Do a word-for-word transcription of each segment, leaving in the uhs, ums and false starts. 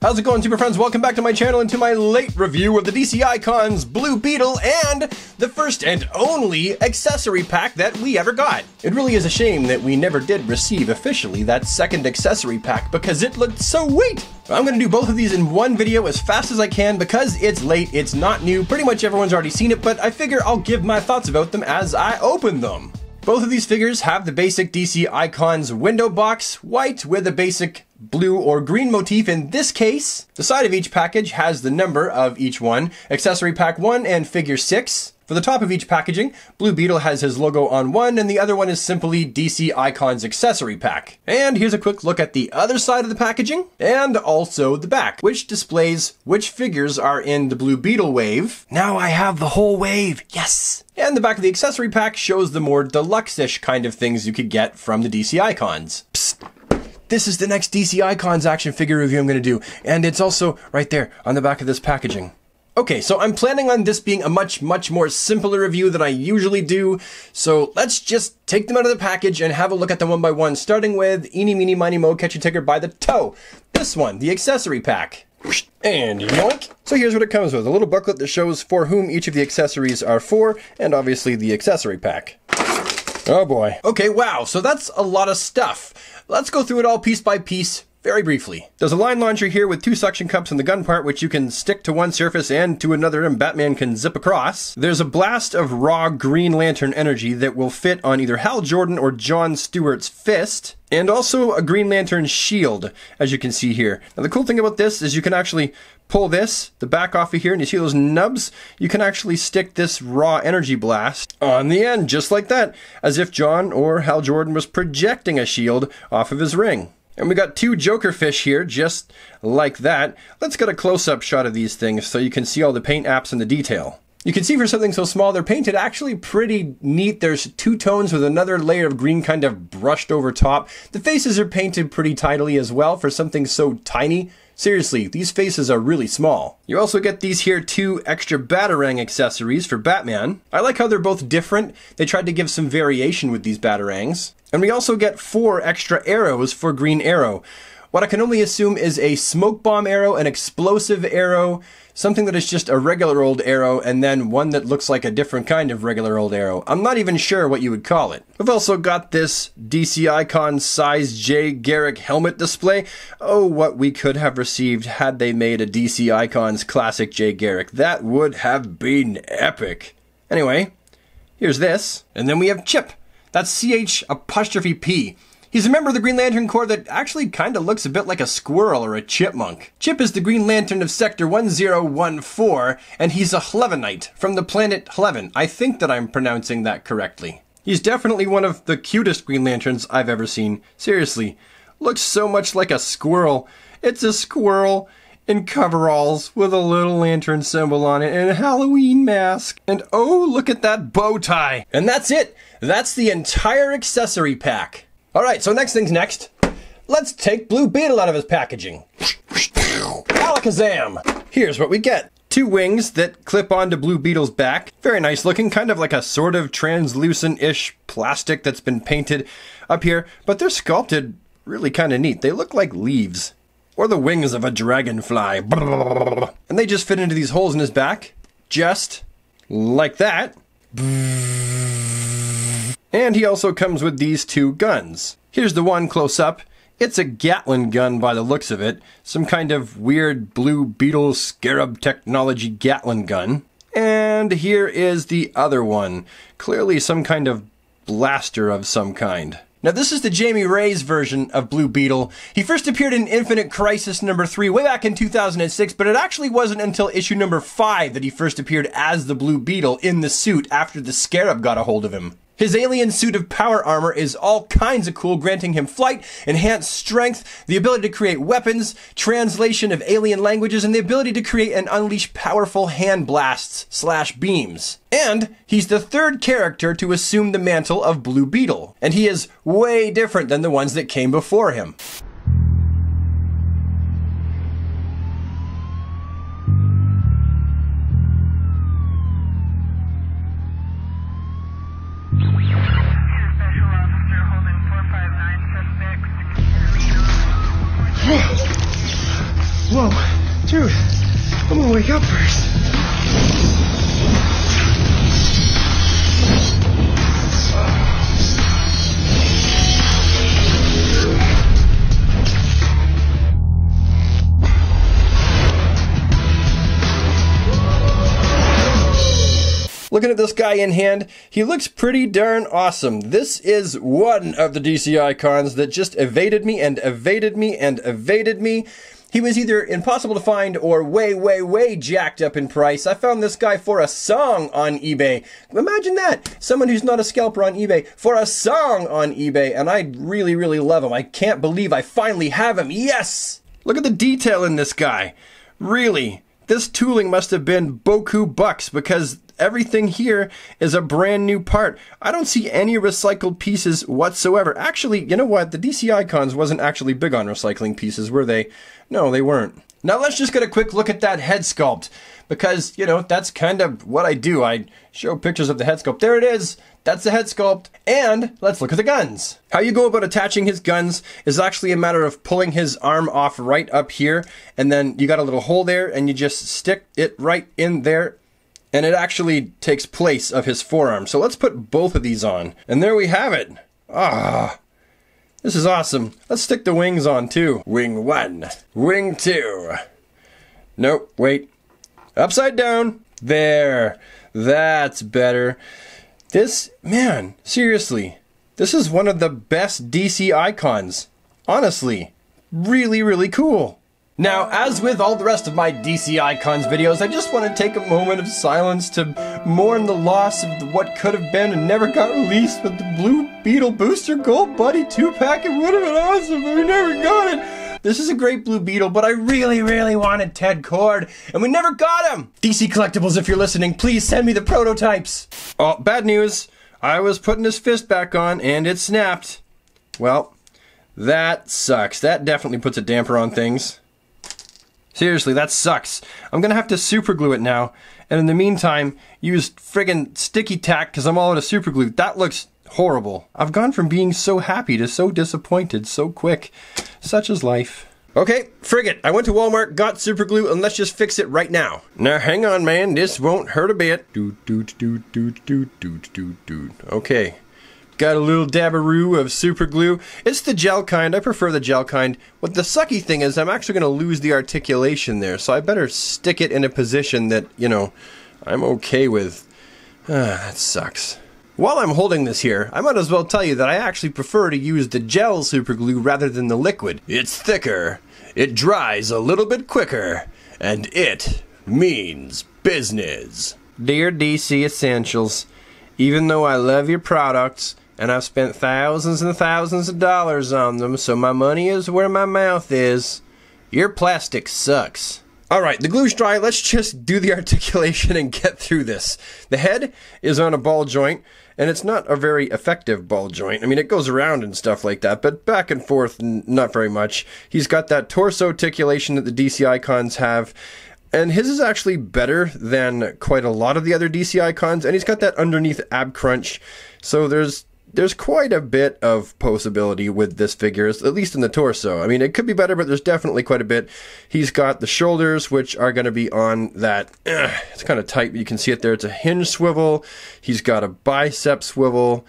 How's it going, super friends? Welcome back to my channel and to my late review of the D C Icons, Blue Beetle, and the first and only accessory pack that we ever got. It really is a shame that we never did receive officially that second accessory pack because it looked so sweet. I'm gonna do both of these in one video as fast as I can because it's late, it's not new, pretty much everyone's already seen it, but I figure I'll give my thoughts about them as I open them. Both of these figures have the basic D C Icons window box, white with a basic blue or green motif in this case. The side of each package has the number of each one, accessory pack one and figure six. For the top of each packaging, Blue Beetle has his logo on one and the other one is simply D C Icons Accessory Pack. And here's a quick look at the other side of the packaging and also the back, which displays which figures are in the Blue Beetle wave. Now I have the whole wave, yes! And the back of the accessory pack shows the more deluxe-ish kind of things you could get from the D C Icons. Psst. This is the next D C Icons action figure review I'm gonna do, and it's also right there on the back of this packaging. Okay, so I'm planning on this being a much, much more simpler review than I usually do, so let's just take them out of the package and have a look at them one by one, starting with Eeny, Meeny, Miny, Moe, Catch Your Tiger by the Toe. This one, the accessory pack. And yoink! So here's what it comes with, a little booklet that shows for whom each of the accessories are for, and obviously the accessory pack. Oh boy. Okay, wow, so that's a lot of stuff. Let's go through it all piece by piece, very briefly. There's a line launcher here with two suction cups in the gun part, which you can stick to one surface and to another, and Batman can zip across. There's a blast of raw Green Lantern energy that will fit on either Hal Jordan or John Stewart's fist, and also a Green Lantern shield, as you can see here. Now the cool thing about this is you can actually pull this, the back off of here, and you see those nubs? You can actually stick this raw energy blast on the end, just like that, as if John or Hal Jordan was projecting a shield off of his ring. And we got two Joker fish here, just like that. Let's get a close-up shot of these things so you can see all the paint apps and the detail. You can see for something so small, they're painted actually pretty neat. There's two tones with another layer of green kind of brushed over top. The faces are painted pretty tidily as well for something so tiny. Seriously, these faces are really small. You also get these here two extra Batarang accessories for Batman. I like how they're both different. They tried to give some variation with these Batarangs. And we also get four extra arrows for Green Arrow. What I can only assume is a smoke bomb arrow, an explosive arrow, something that is just a regular old arrow, and then one that looks like a different kind of regular old arrow. I'm not even sure what you would call it. We've also got this D C Icon size Jay Garrick helmet display. Oh, what we could have received had they made a D C Icons classic Jay Garrick. That would have been epic. Anyway, here's this. And then we have Ch'p. That's C H apostrophe P. He's a member of the Green Lantern Corps that actually kind of looks a bit like a squirrel or a chipmunk. Ch'p is the Green Lantern of Sector ten fourteen, and he's a Hlevenite from the planet Hleven. I think that I'm pronouncing that correctly. He's definitely one of the cutest Green Lanterns I've ever seen. Seriously, looks so much like a squirrel. It's a squirrel in coveralls with a little lantern symbol on it and a Halloween mask. And oh, look at that bow tie. And that's it. That's the entire accessory pack. All right, so next thing's next. Let's take Blue Beetle out of his packaging. Alakazam! Here's what we get. Two wings that clip onto Blue Beetle's back. Very nice looking, kind of like a sort of translucent-ish plastic that's been painted up here, but they're sculpted really kind of neat. They look like leaves, or the wings of a dragonfly. And they just fit into these holes in his back, just like that. And he also comes with these two guns. Here's the one close up. It's a Gatling gun by the looks of it. Some kind of weird Blue Beetle Scarab technology Gatling gun. And here is the other one. Clearly some kind of blaster of some kind. Now this is the Jamie Reyes version of Blue Beetle. He first appeared in Infinite Crisis number three way back in two thousand six, but it actually wasn't until issue number five that he first appeared as the Blue Beetle in the suit after the Scarab got a hold of him. His alien suit of power armor is all kinds of cool, granting him flight, enhanced strength, the ability to create weapons, translation of alien languages, and the ability to create and unleash powerful hand blasts slash beams. And he's the third character to assume the mantle of Blue Beetle, and he is way different than the ones that came before him. Whoa. Dude, I'm gonna wake up first. Looking at this guy in hand, he looks pretty darn awesome. This is one of the D C icons that just evaded me and evaded me and evaded me. He was either impossible to find or way, way, way jacked up in price. I found this guy for a song on eBay. Imagine that! Someone who's not a scalper on eBay for a song on eBay, and I really, really love him. I can't believe I finally have him. Yes! Look at the detail in this guy. Really, this tooling must have been boku bucks because everything here is a brand new part. I don't see any recycled pieces whatsoever. Actually, you know what? The D C Icons wasn't actually big on recycling pieces, were they? No, they weren't. Now let's just get a quick look at that head sculpt because, you know, that's kind of what I do. I show pictures of the head sculpt. There it is. That's the head sculpt. And let's look at the guns. How you go about attaching his guns is actually a matter of pulling his arm off right up here. And then you got a little hole there and you just stick it right in there. And it actually takes place of his forearm. So let's put both of these on. And there we have it. Ah, this is awesome. Let's stick the wings on too. Wing one, wing two. Nope, wait. Upside down. There, that's better. This, man, seriously, this is one of the best D C icons. Honestly, really, really cool. Now, as with all the rest of my D C Icons videos, I just want to take a moment of silence to mourn the loss of what could have been and never got released with the Blue Beetle Booster Gold Buddy two pack. It would have been awesome, but we never got it. This is a great Blue Beetle, but I really, really wanted Ted Kord, and we never got him! D C Collectibles, if you're listening, please send me the prototypes! Oh, bad news. I was putting his fist back on, and it snapped. Well, that sucks. That definitely puts a damper on things. Seriously, that sucks. I'm gonna have to superglue it now, and in the meantime, use friggin' sticky tack because I'm all out of superglue. That looks horrible. I've gone from being so happy to so disappointed so quick. Such is life. Okay, frig it. I went to Walmart, got superglue, and let's just fix it right now. Now, hang on, man. This won't hurt a bit. Doot, doot, doot, doot, doot, doot, doot, doot. Okay. Got a little dabberoo of superglue. It's the gel kind. I prefer the gel kind. What the sucky thing is, I'm actually going to lose the articulation there, so I better stick it in a position that, you know, I'm okay with. Ah, that sucks. While I'm holding this here, I might as well tell you that I actually prefer to use the gel superglue rather than the liquid. It's thicker, it dries a little bit quicker, and it means business. Dear D C Essentials, even though I love your products, and I've spent thousands and thousands of dollars on them, so my money is where my mouth is. Your plastic sucks. Alright, the glue's dry. Let's just do the articulation and get through this. The head is on a ball joint, and it's not a very effective ball joint. I mean, it goes around and stuff like that, but back and forth, not very much. He's got that torso articulation that the D C Icons have. And his is actually better than quite a lot of the other D C Icons, and he's got that underneath ab crunch, so there's there's quite a bit of posability with this figure, at least in the torso. I mean, it could be better, but there's definitely quite a bit. He's got the shoulders, which are going to be on that, uh, it's kind of tight, but you can see it there. It's a hinge swivel. He's got a bicep swivel,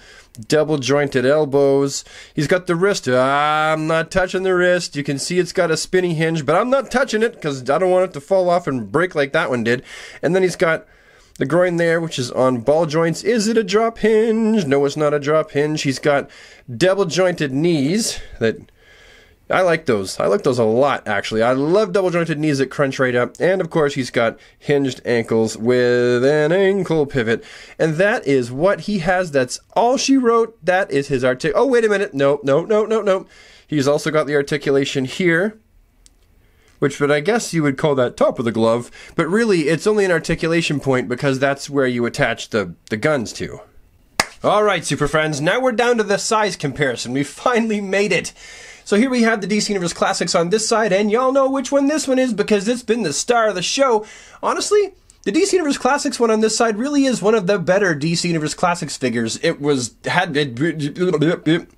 double jointed elbows. He's got the wrist. I'm not touching the wrist. You can see it's got a spinny hinge, but I'm not touching it because I don't want it to fall off and break like that one did. And then he's got the groin there, which is on ball joints. Is it a drop hinge? No, it's not a drop hinge. He's got double jointed knees that I like those. I like those a lot, actually. I love double jointed knees that crunch right up. And of course, he's got hinged ankles with an ankle pivot. And that is what he has. That's all she wrote. That is his artic. Oh, wait a minute. No, no, no, no, no. He's also got the articulation here, which, but I guess you would call that top of the glove, but really it's only an articulation point because that's where you attach the, the guns to. Alright, super friends, now we're down to the size comparison. We finally made it. So here we have the D C Universe Classics on this side, and y'all know which one this one is because it's been the star of the show. Honestly, The D C Universe Classics one on this side really is one of the better D C Universe Classics figures. It was had it,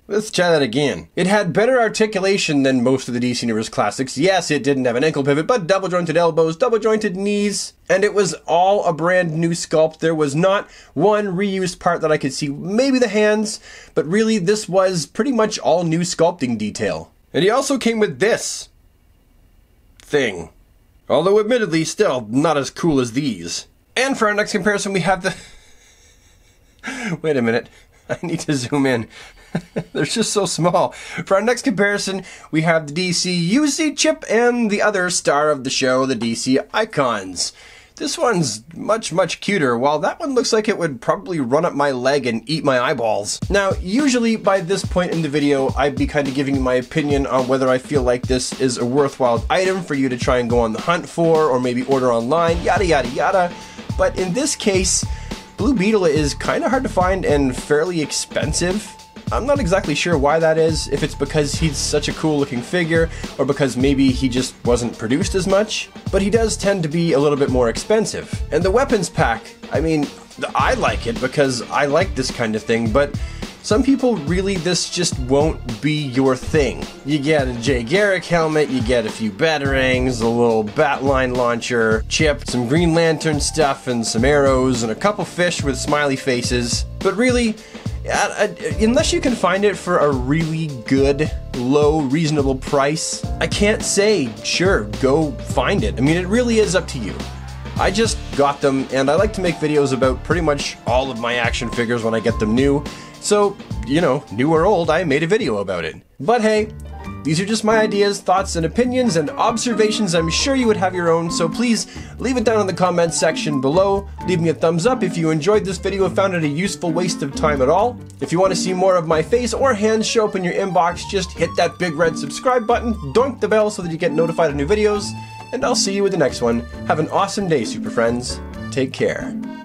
let's try that again. It had better articulation than most of the D C Universe Classics. Yes, it didn't have an ankle pivot, but double jointed elbows, double jointed knees, and it was all a brand new sculpt. There was not one reused part that I could see, maybe the hands, but really this was pretty much all new sculpting detail. And he also came with this thing. Although admittedly, still not as cool as these. And for our next comparison, we have the... Wait a minute. I need to zoom in. They're just so small. For our next comparison, we have the D C U C Ch'p and the other star of the show, the D C Icons. This one's much, much cuter, while that one looks like it would probably run up my leg and eat my eyeballs. Now, usually by this point in the video, I'd be kind of giving my opinion on whether I feel like this is a worthwhile item for you to try and go on the hunt for, or maybe order online, yada, yada, yada. But in this case, Blue Beetle is kind of hard to find and fairly expensive. I'm not exactly sure why that is, if it's because he's such a cool looking figure, or because maybe he just wasn't produced as much, but he does tend to be a little bit more expensive. And the weapons pack, I mean, I like it because I like this kind of thing, but some people really, this just won't be your thing. You get a Jay Garrick helmet, you get a few batarangs, a little batline launcher, Ch'p, some Green Lantern stuff, and some arrows, and a couple fish with smiley faces, but really, unless you can find it for a really good, low, reasonable price, I can't say, sure, go find it. I mean, it really is up to you. I just got them, and I like to make videos about pretty much all of my action figures when I get them new. So, you know, new or old, I made a video about it. But hey, these are just my ideas, thoughts, and opinions, and observations. I'm sure you would have your own, so please leave it down in the comments section below. Leave me a thumbs up if you enjoyed this video and found it a useful waste of time at all. If you want to see more of my face or hands show up in your inbox, just hit that big red subscribe button, doink the bell so that you get notified of new videos, and I'll see you in the next one. Have an awesome day, super friends. Take care.